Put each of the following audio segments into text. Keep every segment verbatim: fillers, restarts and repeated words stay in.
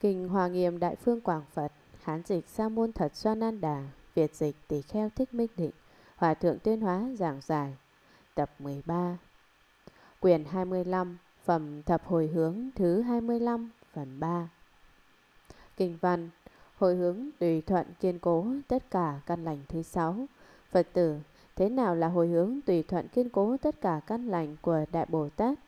Kinh Hoa Nghiêm Đại Phương Quảng Phật, Hán dịch Sa Môn Thật Xoa Nan Đà, Việt dịch Tỳ Kheo Thích Minh Định, Hòa Thượng Tuyên Hóa giảng giải. Tập mười ba, quyển hai mươi lăm, phẩm Thập Hồi Hướng thứ hai mươi lăm, phần ba. Kinh văn: hồi hướng tùy thuận kiên cố, tất cả căn lành thứ sáu. Phật tử, thế nào là hồi hướng tùy thuận kiên cố tất cả căn lành của Đại Bồ Tát?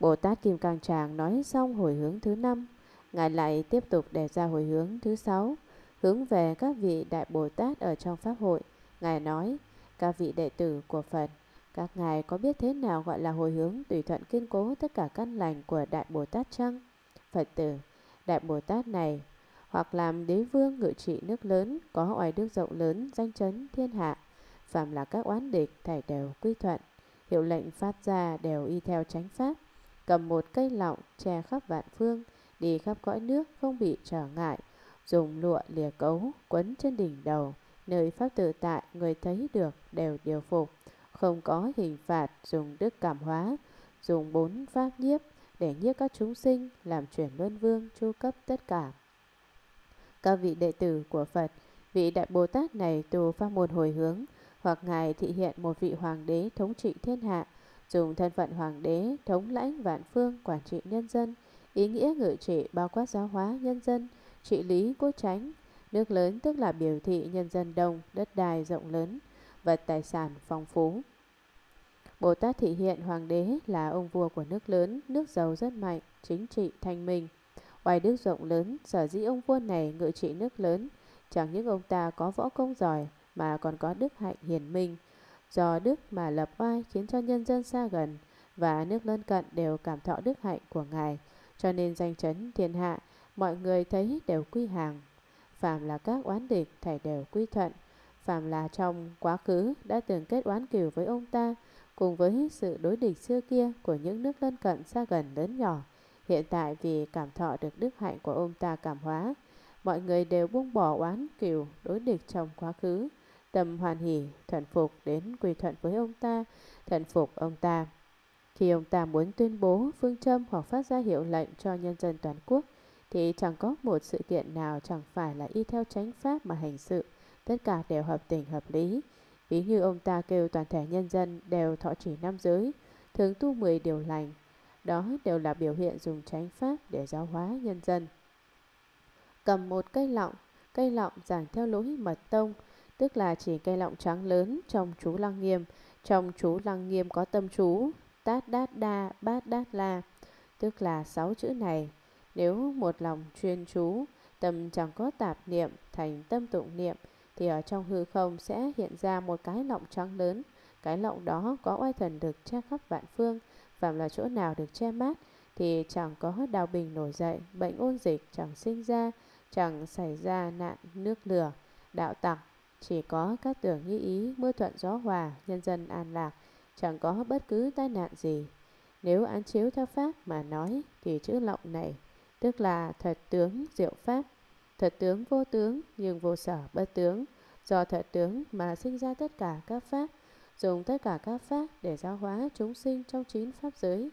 Bồ Tát Kim Cang Tràng nói xong hồi hướng thứ năm, Ngài lại tiếp tục đề ra hồi hướng thứ sáu, hướng về các vị Đại Bồ Tát ở trong Pháp hội. Ngài nói, các vị đệ tử của Phật, các ngài có biết thế nào gọi là hồi hướng tùy thuận kiên cố tất cả căn lành của Đại Bồ Tát chăng? Phật tử, Đại Bồ Tát này hoặc làm đế vương ngự trị nước lớn, có oai đức rộng lớn, danh chấn thiên hạ, phàm là các oán địch thảy đều quy thuận, hiệu lệnh phát ra đều y theo chánh pháp, cầm một cây lọng che khắp vạn phương, đi khắp cõi nước không bị trở ngại, dùng lụa lìa cấu quấn trên đỉnh đầu, nơi pháp tự tại người thấy được đều điều phục, không có hình phạt, dùng đức cảm hóa, dùng bốn pháp nhiếp để nhiếp các chúng sinh, làm chuyển luân vương chu cấp tất cả. Các vị đệ tử của Phật, vị Đại Bồ Tát này tu pháp môn hồi hướng, hoặc ngài thị hiện một vị hoàng đế thống trị thiên hạ, dùng thân phận hoàng đế thống lãnh vạn phương, quản trị nhân dân, ý nghĩa ngự trị bao quát giáo hóa nhân dân, trị lý quốc chánh. Nước lớn tức là biểu thị nhân dân đông, đất đai rộng lớn, vật tài sản phong phú. Bồ Tát thị hiện hoàng đế là ông vua của nước lớn, nước giàu rất mạnh, chính trị thanh minh, oai đức rộng lớn. Sở dĩ ông vua này ngự trị nước lớn, chẳng những ông ta có võ công giỏi mà còn có đức hạnh hiền minh, do đức mà lập oai, khiến cho nhân dân xa gần và nước lân cận đều cảm thọ đức hạnh của ngài, cho nên danh chấn thiên hạ, mọi người thấy đều quy hàng. Phàm là các oán địch thảy đều quy thuận, phàm là trong quá khứ đã từng kết oán cừu với ông ta, cùng với sự đối địch xưa kia của những nước lân cận xa gần lớn nhỏ, hiện tại vì cảm thọ được đức hạnh của ông ta cảm hóa, mọi người đều buông bỏ oán cừu đối địch trong quá khứ, tâm hoàn hỷ thuận phục đến quy thuận với ông ta, thuận phục ông ta. Khi ông ta muốn tuyên bố phương châm hoặc phát ra hiệu lệnh cho nhân dân toàn quốc, thì chẳng có một sự kiện nào chẳng phải là y theo chánh pháp mà hành sự, tất cả đều hợp tình hợp lý. Ví như ông ta kêu toàn thể nhân dân đều thọ trì năm giới, thường tu mười điều lành, đó đều là biểu hiện dùng chánh pháp để giáo hóa nhân dân. Cầm một cây lọng, cây lọng giảng theo lối mật tông, tức là chỉ cây lọng trắng lớn trong chú Lăng Nghiêm. Trong chú Lăng Nghiêm có tâm chú Tát Đát Đa Bát Đát La, tức là sáu chữ này. Nếu một lòng chuyên chú, tâm chẳng có tạp niệm, thành tâm tụng niệm, thì ở trong hư không sẽ hiện ra một cái lọng trắng lớn. Cái lọng đó có oai thần được che khắp vạn phương, phạm là chỗ nào được che mát thì chẳng có đào bình nổi dậy, bệnh ôn dịch chẳng sinh ra, chẳng xảy ra nạn nước lửa, đạo tặc, chỉ có các tưởng như ý, mưa thuận gió hòa, nhân dân an lạc, chẳng có bất cứ tai nạn gì. Nếu án chiếu theo pháp mà nói thì chữ lọng này tức là thật tướng diệu pháp. Thật tướng vô tướng nhưng vô sở bất tướng, do thật tướng mà sinh ra tất cả các pháp, dùng tất cả các pháp để giáo hóa chúng sinh trong chín pháp giới.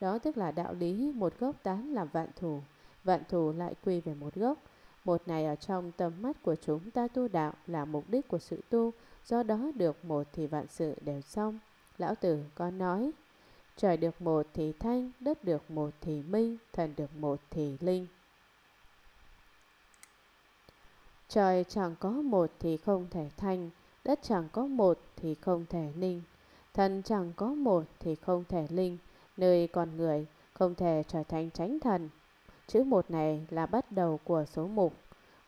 Đó tức là đạo lý một gốc tán làm vạn thù, vạn thù lại quy về một gốc. Một này ở trong tầm mắt của chúng ta tu đạo là mục đích của sự tu, do đó được một thì vạn sự đều xong. Lão Tử có nói, trời được một thì thanh, đất được một thì minh, thần được một thì linh. Trời chẳng có một thì không thể thanh, đất chẳng có một thì không thể ninh, thần chẳng có một thì không thể linh, nơi con người không thể trở thành chánh thần. Chữ một này là bắt đầu của số mục.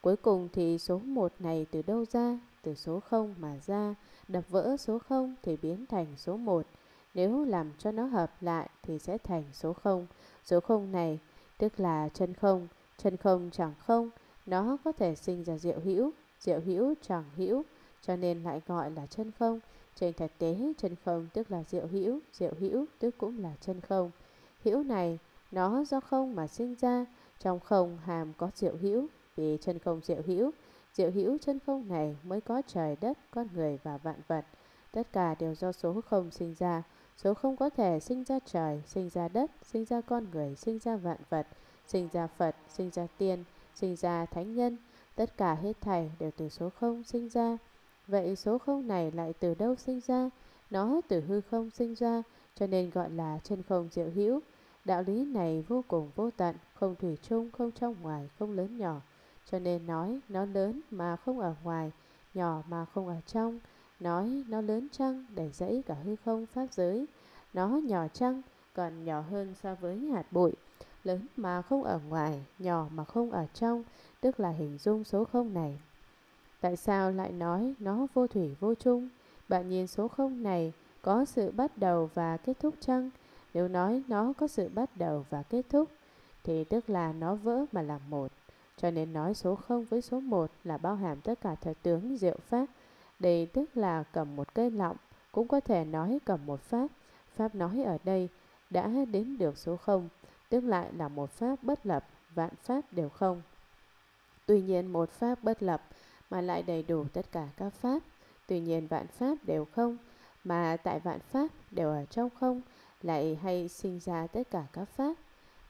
Cuối cùng thì số một này từ đâu ra? Từ số không mà ra. Đập vỡ số không thì biến thành số một. Nếu làm cho nó hợp lại thì sẽ thành số không. Số không này tức là chân không. Chân không chẳng không, nó có thể sinh ra diệu hữu. Diệu hữu chẳng hữu, cho nên lại gọi là chân không. Trên thực tế, chân không tức là diệu hữu, diệu hữu tức cũng là chân không. Hữu này, nó do không mà sinh ra, trong không hàm có diệu hữu, vì chân không diệu hữu, diệu hữu chân không này mới có trời đất, con người và vạn vật. Tất cả đều do số không sinh ra. Số không có thể sinh ra trời, sinh ra đất, sinh ra con người, sinh ra vạn vật, sinh ra Phật, sinh ra Tiên, sinh ra Thánh Nhân. Tất cả hết thảy đều từ số không sinh ra. Vậy số không này lại từ đâu sinh ra? Nó từ hư không sinh ra, cho nên gọi là chân không diệu hữu. Đạo lý này vô cùng vô tận, không thủy chung, không trong ngoài, không lớn nhỏ. Cho nên nói nó lớn mà không ở ngoài, nhỏ mà không ở trong. Nói nó lớn chăng, đầy rẫy cả hư không pháp giới. Nó nhỏ chăng, còn nhỏ hơn so với hạt bụi. Lớn mà không ở ngoài, nhỏ mà không ở trong, tức là hình dung số không này. Tại sao lại nói nó vô thủy vô chung? Bạn nhìn số không này có sự bắt đầu và kết thúc chăng? Nếu nói nó có sự bắt đầu và kết thúc, thì tức là nó vỡ mà làm một. Cho nên nói số không với số một là bao hàm tất cả thật tướng diệu pháp. Đây tức là cầm một cây lọng, cũng có thể nói cầm một pháp. Pháp nói ở đây đã đến được số không, tức lại là một pháp bất lập, vạn pháp đều không. Tuy nhiên một pháp bất lập mà lại đầy đủ tất cả các pháp. Tuy nhiên vạn pháp đều không, mà tại vạn pháp đều ở trong không, lại hay sinh ra tất cả các pháp.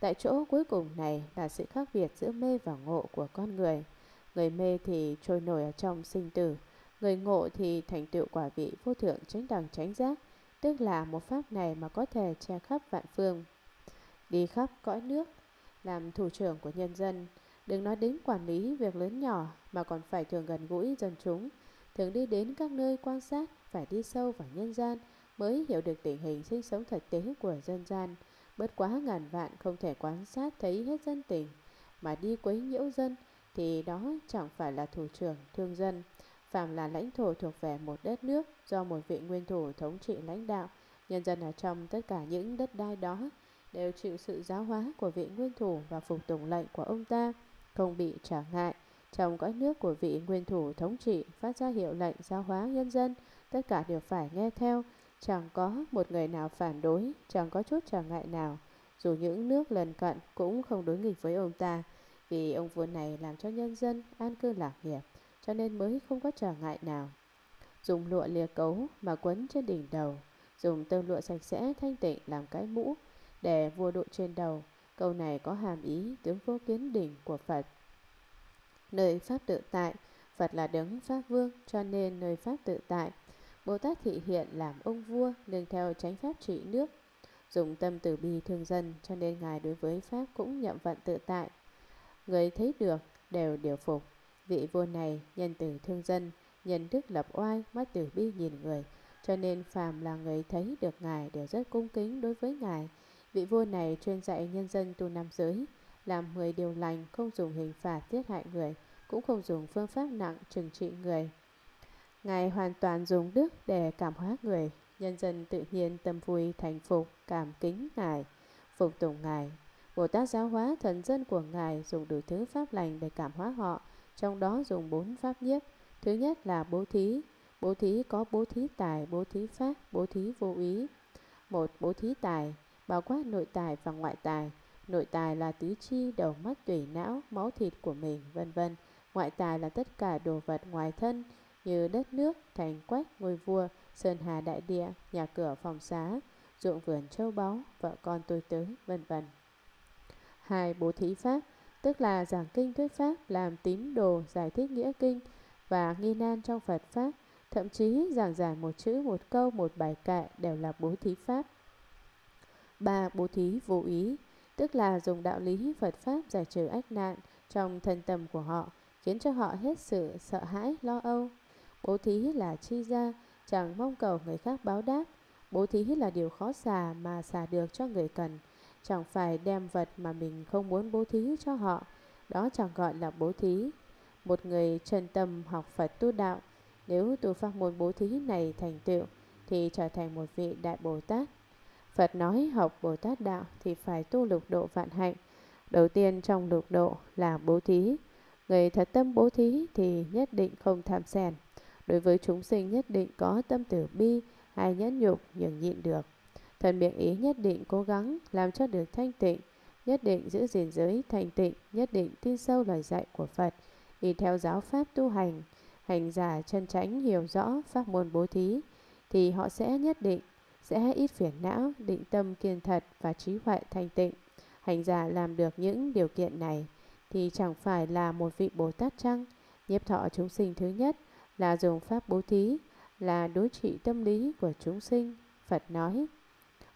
Tại chỗ cuối cùng này là sự khác biệt giữa mê và ngộ của con người. Người mê thì trôi nổi ở trong sinh tử, người ngộ thì thành tựu quả vị vô thượng chánh đẳng chánh giác, tức là một pháp này mà có thể che khắp vạn phương, đi khắp cõi nước. Làm thủ trưởng của nhân dân, đừng nói đến quản lý việc lớn nhỏ, mà còn phải thường gần gũi dân chúng, thường đi đến các nơi quan sát, phải đi sâu vào nhân gian mới hiểu được tình hình sinh sống thực tế của dân gian. Bất quá ngàn vạn không thể quan sát thấy hết dân tình, mà đi quấy nhiễu dân thì đó chẳng phải là thủ trưởng thương dân. Phàm là lãnh thổ thuộc về một đất nước do một vị nguyên thủ thống trị lãnh đạo, nhân dân ở trong tất cả những đất đai đó đều chịu sự giáo hóa của vị nguyên thủ và phục tùng lệnh của ông ta, không bị trở ngại. Trong cõi nước của vị nguyên thủ thống trị phát ra hiệu lệnh giáo hóa nhân dân, tất cả đều phải nghe theo, chẳng có một người nào phản đối, chẳng có chút trở ngại nào. Dù những nước lân cận cũng không đối nghịch với ông ta, vì ông vua này làm cho nhân dân an cư lạc nghiệp, cho nên mới không có trở ngại nào. Dùng lụa lìa cấu mà quấn trên đỉnh đầu, dùng tơ lụa sạch sẽ thanh tịnh làm cái mũ để vua đội trên đầu. Câu này có hàm ý tướng vô kiến đỉnh của Phật. Nơi Pháp tự tại, Phật là đấng Pháp Vương, cho nên nơi Pháp tự tại, Bồ Tát thị hiện làm ông vua, nương theo chánh Pháp trị nước. Dùng tâm từ bi thương dân, cho nên Ngài đối với Pháp cũng nhậm vận tự tại. Người thấy được đều điều phục. Vị vua này nhân từ thương dân, nhân đức lập oai, mắt từ bi nhìn người, cho nên phàm là người thấy được Ngài đều rất cung kính đối với Ngài. Vị vua này chuyên dạy nhân dân tu nam giới, làm mười điều lành, không dùng hình phạt tiết hại người, cũng không dùng phương pháp nặng trừng trị người. Ngài hoàn toàn dùng đức để cảm hóa người, nhân dân tự nhiên tâm vui thành phục, cảm kính Ngài, phục tùng Ngài. Bồ Tát giáo hóa thần dân của Ngài dùng đủ thứ pháp lành để cảm hóa họ, trong đó dùng bốn pháp nhiếp. Thứ nhất là bố thí. Bố thí có bố thí tài, bố thí pháp, bố thí vô úy. Một, bố thí tài, bao quát nội tài và ngoại tài. Nội tài là tứ chi, đầu mắt, tủy não, máu thịt của mình, vân vân. Ngoại tài là tất cả đồ vật ngoài thân, như đất nước, thành quách, ngôi vua, sơn hà đại địa, nhà cửa phòng xá, ruộng vườn châu báu, vợ con tôi tớ, vân vân. Hai, bố thí pháp, tức là giảng kinh thuyết pháp, làm tín đồ giải thích nghĩa kinh và nghi nan trong Phật pháp, thậm chí giảng giải một chữ, một câu, một bài kệ đều là bố thí pháp. Ba, bố thí vô úy, tức là dùng đạo lý Phật pháp giải trừ ách nạn trong thân tâm của họ, khiến cho họ hết sự sợ hãi lo âu. Bố thí là chi ra, chẳng mong cầu người khác báo đáp. Bố thí là điều khó xả mà xả được cho người cần, chẳng phải đem vật mà mình không muốn bố thí cho họ, đó chẳng gọi là bố thí. Một người chân tâm học Phật tu đạo, nếu tu pháp môn bố thí này thành tựu thì trở thành một vị đại Bồ Tát. Phật nói học Bồ Tát đạo thì phải tu lục độ vạn hạnh. Đầu tiên trong lục độ là bố thí. Người thật tâm bố thí thì nhất định không tham xèn, đối với chúng sinh nhất định có tâm từ bi, hay nhẫn nhục nhường nhịn được. Thần miệng ý nhất định cố gắng làm cho được thanh tịnh, nhất định giữ gìn giới thanh tịnh, nhất định tin sâu lời dạy của Phật, đi theo giáo pháp tu hành. Hành giả chân chánh hiểu rõ pháp môn bố thí thì họ sẽ nhất định sẽ ít phiền não, định tâm kiên thật và trí huệ thanh tịnh. hành giả làm được những điều kiện này thì chẳng phải là một vị Bồ Tát chăng? Nhiếp thọ chúng sinh thứ nhất là dùng pháp bố thí, là đối trị tâm lý của chúng sinh. Phật nói,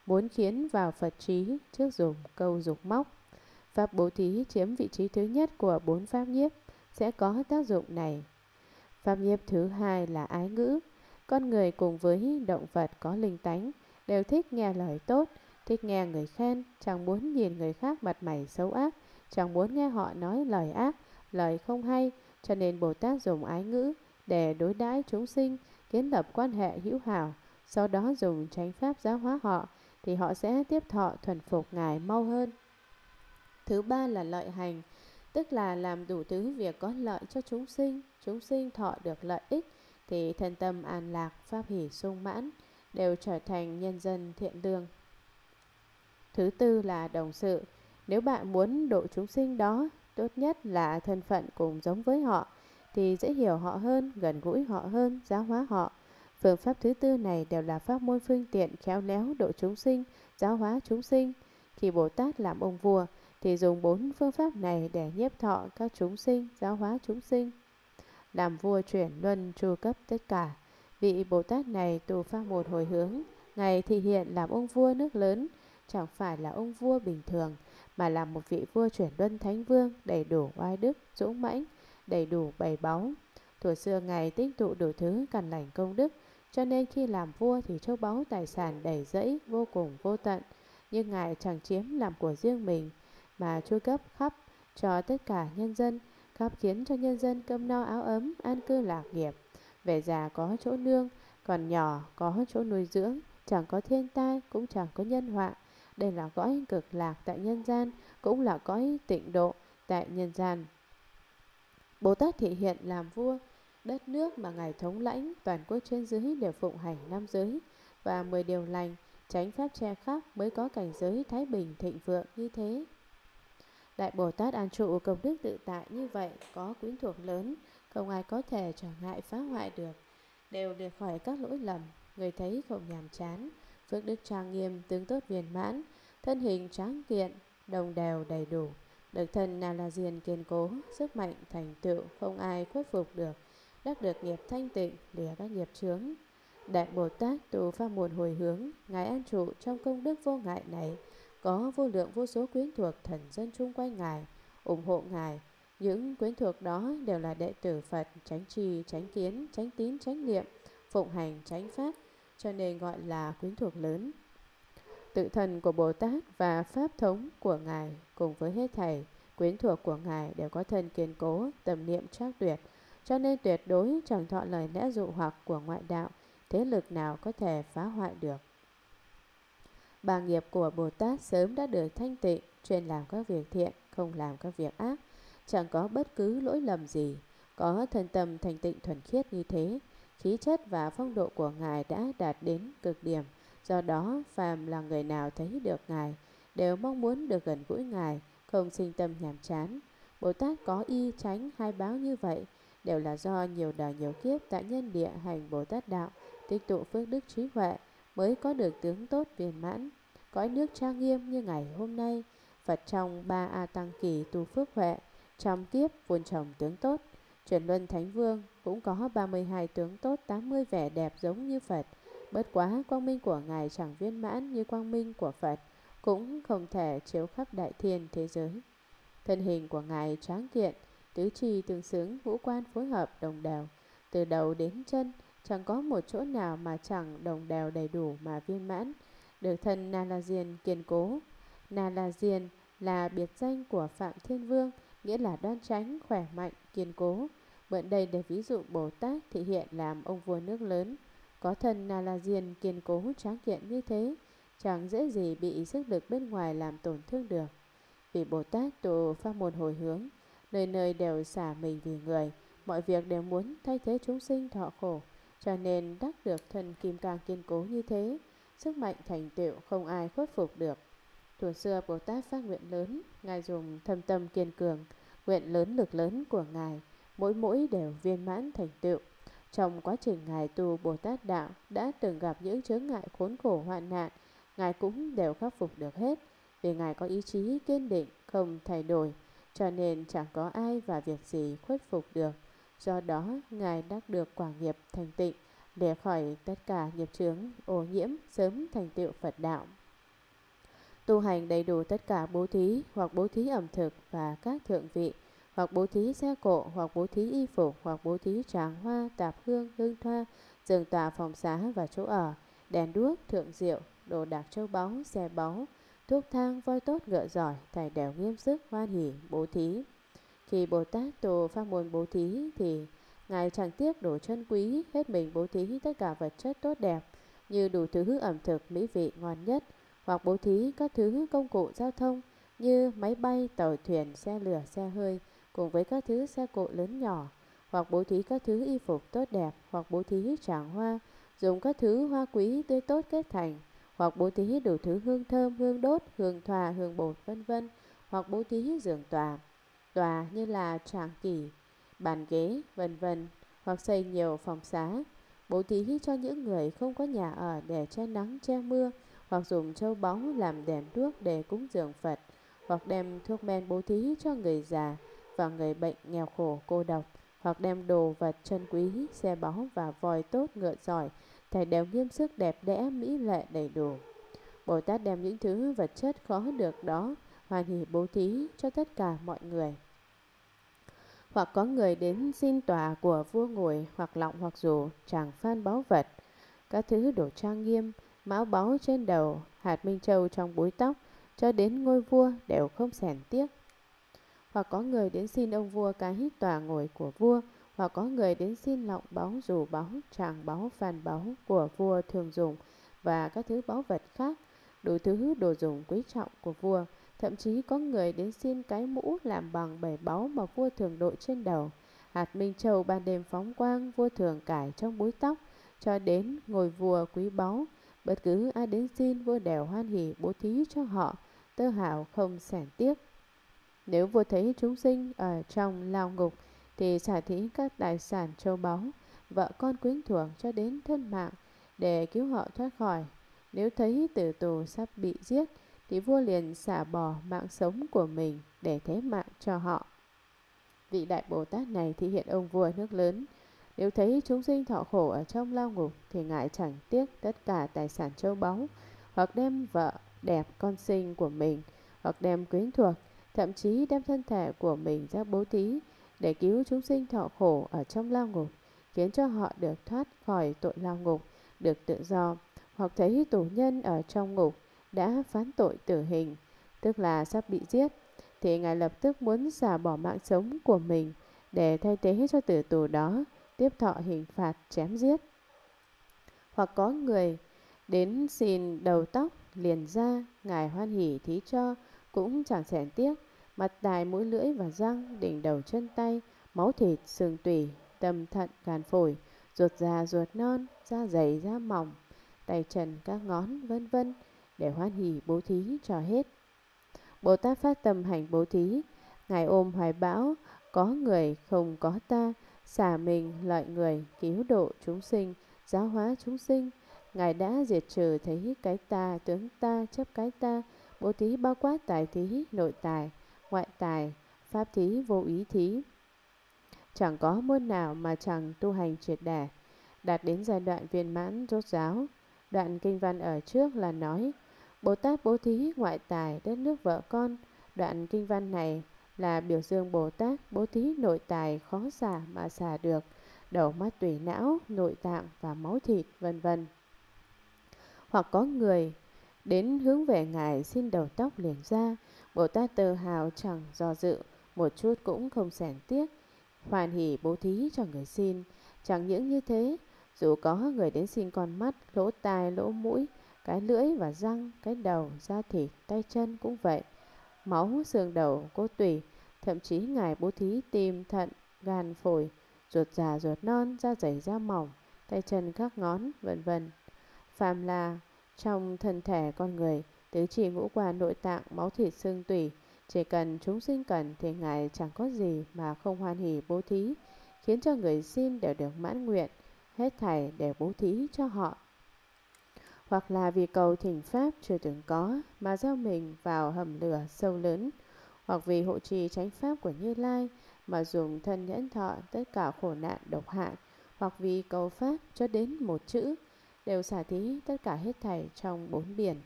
muốn khiến vào Phật trí, trước dùng câu dục móc. Pháp bố thí chiếm vị trí thứ nhất của bốn pháp nhiếp, sẽ có tác dụng này. Pháp nhiếp thứ hai là ái ngữ. Con người cùng với động vật có linh tánh đều thích nghe lời tốt, thích nghe người khen, chẳng muốn nhìn người khác mặt mày xấu ác, chẳng muốn nghe họ nói lời ác, lời không hay. Cho nên Bồ Tát dùng ái ngữ để đối đãi chúng sinh, kiến lập quan hệ hữu hảo, sau đó dùng chánh pháp giáo hóa họ, thì họ sẽ tiếp thọ thuần phục Ngài mau hơn. Thứ ba là lợi hành, tức là làm đủ thứ việc có lợi cho chúng sinh. Chúng sinh thọ được lợi ích thì thân tâm an lạc, pháp hỷ sung mãn, đều trở thành nhân dân thiện lương. Thứ tư là đồng sự. Nếu bạn muốn độ chúng sinh đó, tốt nhất là thân phận cùng giống với họ, thì dễ hiểu họ hơn, gần gũi họ hơn, giáo hóa họ. Phương pháp thứ tư này đều là pháp môn phương tiện khéo léo độ chúng sinh, giáo hóa chúng sinh. Khi Bồ Tát làm ông vua thì dùng bốn phương pháp này để nhiếp thọ các chúng sinh, giáo hóa chúng sinh. Làm vua chuyển luân tru cấp tất cả, vị Bồ Tát này tu pháp một hồi hướng, Ngài thị hiện làm ông vua nước lớn, chẳng phải là ông vua bình thường, mà là một vị vua chuyển luân thánh vương, đầy đủ oai đức, dũng mãnh, đầy đủ bảy báu. Thuở xưa Ngài tích tụ đủ thứ căn lành công đức, cho nên khi làm vua thì châu báu tài sản đầy rẫy, vô cùng vô tận. Nhưng Ngài chẳng chiếm làm của riêng mình, mà chu cấp khắp cho tất cả nhân dân, khắp khiến cho nhân dân cơm no áo ấm, an cư lạc nghiệp. Về già có chỗ nương, còn nhỏ có chỗ nuôi dưỡng, chẳng có thiên tai, cũng chẳng có nhân họa. Đây là cõi cực lạc tại nhân gian, cũng là cõi tịnh độ tại nhân gian. Bồ Tát thị hiện làm vua, đất nước mà Ngài thống lãnh, toàn quốc trên dưới đều phụng hành năm giới và mười điều lành, chánh pháp che khắp, mới có cảnh giới thái bình thịnh vượng như thế. Đại Bồ Tát an trụ công đức tự tại như vậy, có quyến thuộc lớn, không ai có thể trở ngại phá hoại được, đều được khỏi các lỗi lầm, người thấy không nhàm chán. Phước đức trang nghiêm, tướng tốt viên mãn, thân hình tráng kiện, đồng đều đầy đủ, được thân nào là diền kiên cố, sức mạnh thành tựu không ai khuất phục được, đắc được nghiệp thanh tịnh, lìa các nghiệp chướng. Đại Bồ Tát tu pháp môn hồi hướng, Ngài an trụ trong công đức vô ngại này, có vô lượng vô số quyến thuộc thần dân chung quanh Ngài, ủng hộ Ngài. Những quyến thuộc đó đều là đệ tử Phật, chánh trì, chánh kiến, chánh tín, chánh niệm, phụng hành chánh pháp, cho nên gọi là quyến thuộc lớn. Tự thần của Bồ Tát và pháp thống của Ngài cùng với hết thảy quyến thuộc của Ngài đều có thân kiên cố, tầm niệm trác tuyệt, cho nên tuyệt đối chẳng thọ lời lẽ dụ hoặc của ngoại đạo, thế lực nào có thể phá hoại được. Ba nghiệp của Bồ Tát sớm đã được thanh tịnh, chuyên làm các việc thiện, không làm các việc ác, chẳng có bất cứ lỗi lầm gì, có thân tâm thanh tịnh thuần khiết như thế. Khí chất và phong độ của Ngài đã đạt đến cực điểm, do đó phàm là người nào thấy được Ngài đều mong muốn được gần gũi Ngài, không sinh tâm nhàm chán. Bồ Tát có y tránh hai báo như vậy đều là do nhiều đời nhiều kiếp tại nhân địa hành Bồ Tát đạo, tích tụ phước đức trí huệ, mới có được tướng tốt viên mãn, cõi nước trang nghiêm như ngày hôm nay. Phật trong ba A Tăng kỳ tu phước huệ, trong kiếp vun trồng tướng tốt. Chuyển luân thánh vương cũng có ba mươi hai tướng tốt, tám mươi vẻ đẹp giống như Phật. Bất quá quang minh của Ngài chẳng viên mãn như quang minh của Phật, cũng không thể chiếu khắp đại thiên thế giới. Thân hình của Ngài tráng kiện, tứ chi tương xứng, ngũ quan phối hợp đồng đều, từ đầu đến chân chẳng có một chỗ nào mà chẳng đồng đều đầy đủ mà viên mãn. Được thân Na La Diên kiên cố. Na La Diên là biệt danh của Phạm Thiên Vương, nghĩa là đoan chánh, khỏe mạnh, kiên cố. Mượn đây để ví dụ Bồ Tát thị hiện làm ông vua nước lớn, có thân Na La Diên kiên cố tráng kiện như thế, chẳng dễ gì bị sức lực bên ngoài làm tổn thương được. Vì Bồ Tát tu pháp môn hồi hướng, nơi nơi đều xả mình vì người, mọi việc đều muốn thay thế chúng sinh thọ khổ, cho nên đắc được thân kim cang kiên cố như thế, sức mạnh thành tựu không ai khuất phục được. Thuở xưa Bồ Tát phát nguyện lớn, Ngài dùng thâm tâm kiên cường, nguyện lớn lực lớn của Ngài mỗi mỗi đều viên mãn thành tựu. Trong quá trình Ngài tu Bồ Tát đạo đã từng gặp những chướng ngại khốn khổ hoạn nạn, Ngài cũng đều khắc phục được hết. vì Ngài có ý chí kiên định, không thay đổi, cho nên chẳng có ai và việc gì khuất phục được. Do đó, Ngài đắc được quả nghiệp thành tịnh, để khỏi tất cả nghiệp chướng ô nhiễm, sớm thành tựu Phật đạo. Tu hành đầy đủ tất cả bố thí, hoặc bố thí ẩm thực và các thượng vị, hoặc bố thí xe cộ, hoặc bố thí y phục, hoặc bố thí tràng hoa, tạp hương, hương thoa, giường tòa phòng xá và chỗ ở, đèn đuốc, thượng rượu, đồ đạc châu báu, xe báu, thuốc thang, voi tốt, ngựa giỏi, thầy đều nghiêm sức, hoan hỉ, bố thí. Khi Bồ Tát tu pháp môn bố thí thì Ngài chẳng tiếc đồ chân quý, hết mình bố thí tất cả vật chất tốt đẹp, như đủ thứ ẩm thực mỹ vị ngon nhất, hoặc bố thí các thứ công cụ giao thông như máy bay, tàu thuyền, xe lửa, xe hơi, cùng với các thứ xe cộ lớn nhỏ, hoặc bố thí các thứ y phục tốt đẹp, hoặc bố thí tràng hoa, dùng các thứ hoa quý tươi tốt kết thành, hoặc bố thí đủ thứ hương thơm, hương đốt, hương thoa, hương bột, vân vân, hoặc bố thí giường tòa, tòa như là tràng kỷ, bàn ghế, vân vân, hoặc xây nhiều phòng xá, bố thí cho những người không có nhà ở để che nắng che mưa, hoặc dùng châu báu làm đèn đuốc để cúng dường Phật, hoặc đem thuốc men bố thí cho người già và người bệnh nghèo khổ cô độc, hoặc đem đồ vật chân quý, xe báu và voi tốt ngựa giỏi, thảy đều nghiêm sức đẹp đẽ, mỹ lệ đầy đủ. Bồ Tát đem những thứ vật chất khó được đó hoan hỉ bố thí cho tất cả mọi người. Hoặc có người đến xin tòa của vua ngồi, hoặc lọng, hoặc dù, tràng phan báu vật, các thứ đồ trang nghiêm, mão báu trên đầu, hạt minh châu trong búi tóc, cho đến ngôi vua đều không xẻn tiếc. Hoặc có người đến xin ông vua cái tòa ngồi của vua, hoặc có người đến xin lọng báu, dù báu, tràng báu, phan báu của vua thường dùng và các thứ báu vật khác, đủ thứ đồ dùng quý trọng của vua. Thậm chí có người đến xin cái mũ làm bằng bảy báu mà vua thường đội trên đầu, hạt minh châu ban đêm phóng quang vua thường cải trong búi tóc, cho đến ngồi vua quý báu. Bất cứ ai đến xin, vua đều hoan hỉ bố thí cho họ, tơ hảo không xẻn tiếc. Nếu vua thấy chúng sinh ở trong lao ngục thì xả thí các tài sản châu báu, vợ con quyến thuộc cho đến thân mạng để cứu họ thoát khỏi. Nếu thấy tử tù sắp bị giết thì vua liền xả bỏ mạng sống của mình để thế mạng cho họ. Vị Đại Bồ Tát này thị hiện ông vua nước lớn. Nếu thấy chúng sinh thọ khổ ở trong lao ngục thì Ngài chẳng tiếc tất cả tài sản châu báu, hoặc đem vợ đẹp con sinh của mình, hoặc đem quyến thuộc, thậm chí đem thân thể của mình ra bố thí để cứu chúng sinh thọ khổ ở trong lao ngục, khiến cho họ được thoát khỏi tội lao ngục, được tự do. Hoặc thấy tù nhân ở trong ngục đã phán tội tử hình, tức là sắp bị giết, thì Ngài lập tức muốn xả bỏ mạng sống của mình để thay thế cho tử tù đó tiếp thọ hình phạt chém giết. Hoặc có người đến xin đầu tóc liền ra, Ngài hoan hỉ thí cho, cũng chẳng xẻn tiếc, mặt tài mũi lưỡi và răng, đỉnh đầu chân tay, máu thịt xương tủy, tâm thận gan phổi, ruột già ruột non, da dày da mỏng, tay chân các ngón, vân vân, để hoan hỉ bố thí cho hết. Bồ Tát phát tâm hành bố thí, Ngài ôm hoài bão có người không có ta, xả mình lợi người, cứu độ chúng sinh, giáo hóa chúng sinh. Ngài đã diệt trừ thấy cái ta, tướng ta, chấp cái ta. Bố thí bao quát tài thí, nội tài, ngoại tài, pháp thí, vô ý thí. Chẳng có môn nào mà chẳng tu hành triệt đẻ, đạt đến giai đoạn viên mãn rốt ráo. Đoạn kinh văn ở trước là nói Bồ Tát bố thí ngoại tài đất nước vợ con. Đoạn kinh văn này là biểu dương Bồ Tát bố thí nội tài khó xả mà xả được, đầu mắt tủy não, nội tạng và máu thịt, vân vân. Hoặc có người đến hướng về Ngài xin đầu tóc liền ra, Bồ Tát tự hào chẳng do dự, một chút cũng không xẻn tiếc, hoan hỉ bố thí cho người xin. Chẳng những như thế, dù có người đến xin con mắt, lỗ tai, lỗ mũi, cái lưỡi và răng, cái đầu, da thịt, tay chân cũng vậy, máu, xương đầu, cốt tủy, thậm chí Ngài bố thí tim, thận, gan, phổi, ruột già, ruột non, da dày, da mỏng, tay chân các ngón, vân vân. Phàm là trong thân thể con người, tứ chi ngũ quan nội tạng, máu thịt xương tủy, chỉ cần chúng sinh cần thì Ngài chẳng có gì mà không hoan hỉ bố thí, khiến cho người xin đều được mãn nguyện, hết thảy đều bố thí cho họ. hoặc là vì cầu thỉnh pháp chưa từng có mà gieo mình vào hầm lửa sâu lớn, hoặc vì hộ trì chánh pháp của Như Lai mà dùng thân nhẫn thọ tất cả khổ nạn độc hại, hoặc vì cầu pháp cho đến một chữ, đều xả thí tất cả hết thảy trong bốn biển,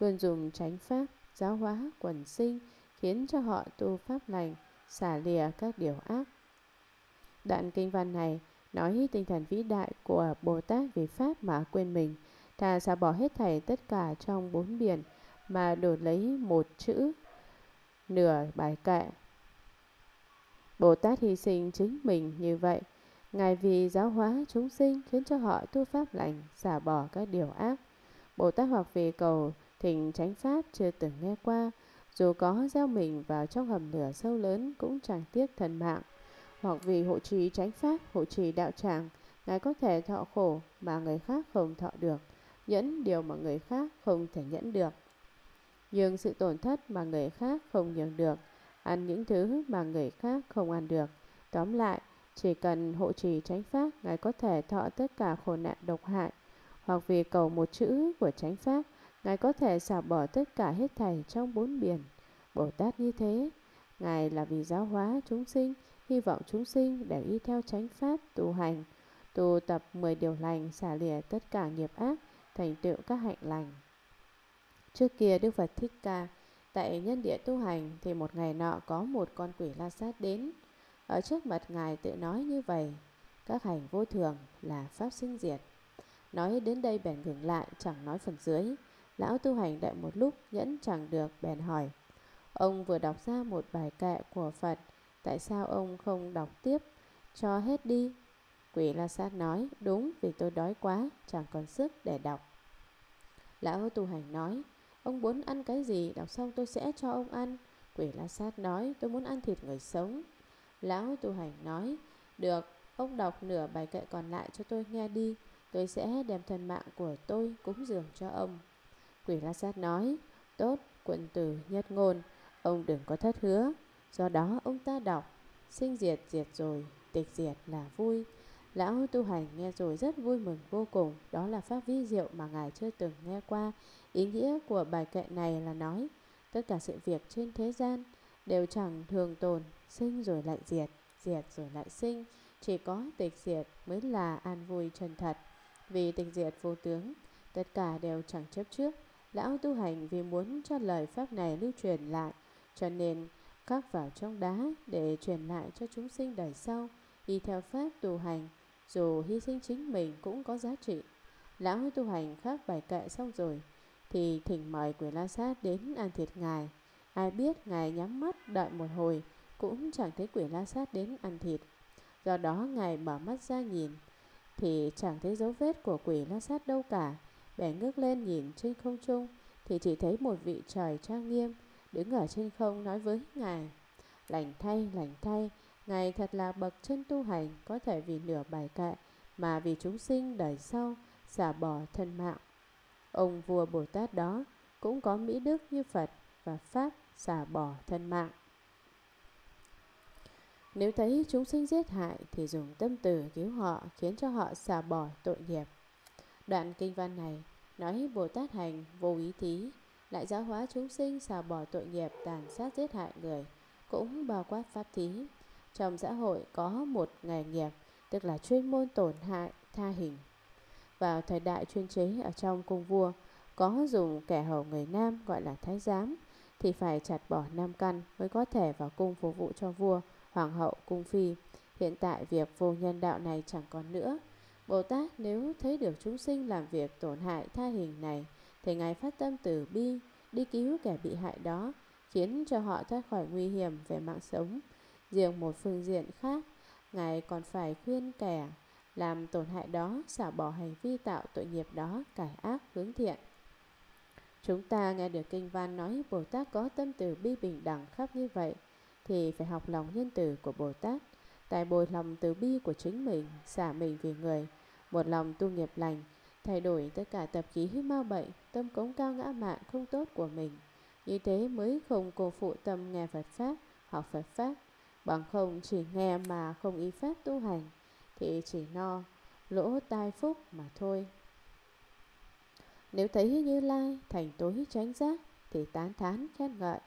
luôn dùng chánh pháp giáo hóa quần sinh, khiến cho họ tu pháp lành, xả lìa các điều ác. Đoạn kinh văn này nói tinh thần vĩ đại của Bồ Tát vì pháp mà quên mình, thà xả bỏ hết thảy tất cả trong bốn biển mà đổi lấy một chữ, nửa bài kệ. Bồ Tát hy sinh chính mình như vậy, Ngài vì giáo hóa chúng sinh khiến cho họ tu pháp lành, xả bỏ các điều ác. Bồ Tát hoặc vì cầu thỉnh chánh pháp chưa từng nghe qua, dù có gieo mình vào trong hầm lửa sâu lớn cũng chẳng tiếc thân mạng. Hoặc vì hộ trì chánh pháp, hộ trì đạo tràng, Ngài có thể thọ khổ mà người khác không thọ được, nhẫn điều mà người khác không thể nhẫn được, nhường sự tổn thất mà người khác không nhường được, ăn những thứ mà người khác không ăn được. Tóm lại, chỉ cần hộ trì chánh pháp, Ngài có thể thọ tất cả khổ nạn độc hại. Hoặc vì cầu một chữ của chánh pháp, Ngài có thể xả bỏ tất cả hết thảy trong bốn biển. Bồ Tát như thế, Ngài là vì giáo hóa chúng sinh, hy vọng chúng sinh đều y theo chánh pháp tu hành, tu tập mười điều lành, xả lìa tất cả nghiệp ác, thành tựu các hạnh lành. Trước kia Đức Phật Thích Ca tại nhân địa tu hành thì một ngày nọ có một con quỷ La Sát đến. Ở trước mặt Ngài tự nói như vậy: các hành vô thường là pháp sinh diệt. Nói đến đây bèn ngừng lại, chẳng nói phần dưới. Lão tu hành đợi một lúc nhẫn chẳng được, bèn hỏi: ông vừa đọc ra một bài kệ của Phật, tại sao ông không đọc tiếp cho hết đi? Quỷ La Sát nói: đúng, vì tôi đói quá, chẳng còn sức để đọc. Lão tu hành nói: ông muốn ăn cái gì? Đọc xong tôi sẽ cho ông ăn. Quỷ La Sát nói: tôi muốn ăn thịt người sống. Lão tu hành nói: được, ông đọc nửa bài kệ còn lại cho tôi nghe đi, tôi sẽ đem thân mạng của tôi cúng dường cho ông. Quỷ La Sát nói: tốt, quận tử nhất ngôn, ông đừng có thất hứa. Do đó ông ta đọc: sinh diệt diệt rồi, tịch diệt là vui. Lão tu hành nghe rồi rất vui mừng vô cùng. Đó là pháp vi diệu mà Ngài chưa từng nghe qua. Ý nghĩa của bài kệ này là nói tất cả sự việc trên thế gian đều chẳng thường tồn, sinh rồi lại diệt, diệt rồi lại sinh. Chỉ có tịch diệt mới là an vui chân thật, vì tịch diệt vô tướng, tất cả đều chẳng chấp trước. Lão tu hành vì muốn cho lời pháp này lưu truyền lại, cho nên khắc vào trong đá để truyền lại cho chúng sinh đời sau y theo pháp tu hành, dù hy sinh chính mình cũng có giá trị. Lão tu hành khắc bài kệ xong rồi thì thỉnh mời Quỷ La Sát đến ăn thịt Ngài. Ai biết Ngài nhắm mắt đợi một hồi cũng chẳng thấy Quỷ La Sát đến ăn thịt. Do đó Ngài mở mắt ra nhìn thì chẳng thấy dấu vết của Quỷ La Sát đâu cả. Bèn ngước lên nhìn trên không trung thì chỉ thấy một vị trời trang nghiêm đứng ở trên không nói với Ngài: lành thay, lành thay, Ngài thật là bậc chân tu hành, có thể vì nửa bài kệ mà vì chúng sinh đời sau xả bỏ thân mạng. Ông vua Bồ Tát đó cũng có mỹ đức như Phật và pháp xả bỏ thân mạng. Nếu thấy chúng sinh giết hại thì dùng tâm từ cứu họ, khiến cho họ xả bỏ tội nghiệp. Đoạn kinh văn này nói Bồ Tát hành vô ý thí, lại giáo hóa chúng sinh xả bỏ tội nghiệp tàn sát giết hại người, cũng bao quát pháp thí. Trong xã hội có một nghề nghiệp, tức là chuyên môn tổn hại tha hình. Vào thời đại chuyên chế ở trong cung vua, có dùng kẻ hầu người nam gọi là thái giám thì phải chặt bỏ nam căn mới có thể vào cung phục vụ cho vua, hoàng hậu, cung phi. Hiện tại việc vô nhân đạo này chẳng còn nữa. Bồ Tát nếu thấy được chúng sinh làm việc tổn hại tha hình này thì Ngài phát tâm từ bi đi cứu kẻ bị hại đó, khiến cho họ thoát khỏi nguy hiểm về mạng sống. Riêng một phương diện khác, Ngài còn phải khuyên kẻ làm tổn hại đó xả bỏ hành vi tạo tội nghiệp đó, cải ác hướng thiện. Chúng ta nghe được kinh văn nói Bồ Tát có tâm từ bi bình đẳng khắp như vậy thì phải học lòng nhân từ của Bồ Tát, tại bồi lòng từ bi của chính mình, xả mình vì người, một lòng tu nghiệp lành, thay đổi tất cả tập khí ma bệnh, tâm cống cao ngã mạn không tốt của mình. Như thế mới không cô phụ tâm nghe Phật pháp, học Phật pháp. Bằng không chỉ nghe mà không ý pháp tu hành thì chỉ no lỗ tai phúc mà thôi. Nếu thấy Như Lai thành tối chánh giác thì tán thán khen ngợi,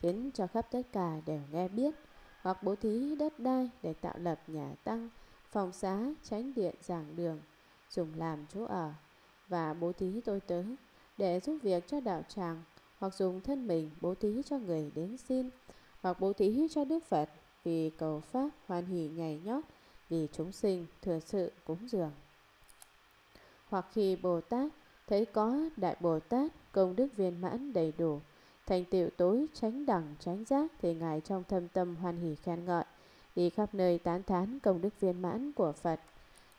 khiến cho khắp tất cả đều nghe biết. Hoặc bố thí đất đai để tạo lập nhà tăng, phòng xá, chánh điện, giảng đường, dùng làm chỗ ở. Và bố thí tôi tớ để giúp việc cho đạo tràng, hoặc dùng thân mình bố thí cho người đến xin, hoặc bố thí cho Đức Phật vì cầu pháp hoan hỷ nhảy nhót, vì chúng sinh thừa sự cúng dường. Hoặc khi Bồ Tát thấy có Đại Bồ Tát công đức viên mãn đầy đủ, thành tựu tối chánh đẳng chánh giác, thì Ngài trong thâm tâm hoan hỷ khen ngợi, đi khắp nơi tán thán công đức viên mãn của Phật,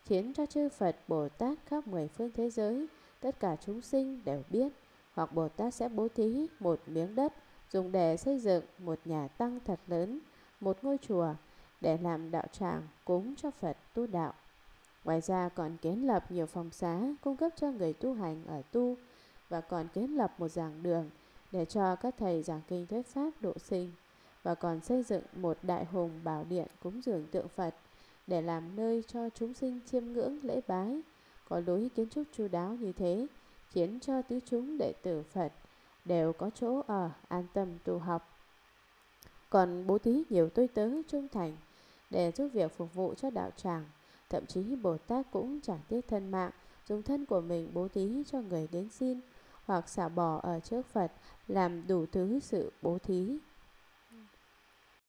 khiến cho chư Phật Bồ Tát khắp mười phương thế giới, tất cả chúng sinh đều biết. Hoặc Bồ Tát sẽ bố thí một miếng đất dùng để xây dựng một nhà tăng thật lớn, một ngôi chùa để làm đạo tràng cúng cho Phật tu đạo. Ngoài ra còn kiến lập nhiều phòng xá cung cấp cho người tu hành ở tu, và còn kiến lập một giảng đường để cho các thầy giảng kinh thuyết pháp độ sinh, và còn xây dựng một đại hùng bảo điện cúng dường tượng Phật để làm nơi cho chúng sinh chiêm ngưỡng lễ bái. Có lối kiến trúc chu đáo như thế khiến cho tứ chúng đệ tử Phật đều có chỗ ở an tâm tu học. Còn bố thí nhiều tôi tớ trung thành để giúp việc phục vụ cho đạo tràng. Thậm chí Bồ Tát cũng chẳng tiếc thân mạng, dùng thân của mình bố thí cho người đến xin, hoặc xả bỏ ở trước Phật, làm đủ thứ sự bố thí.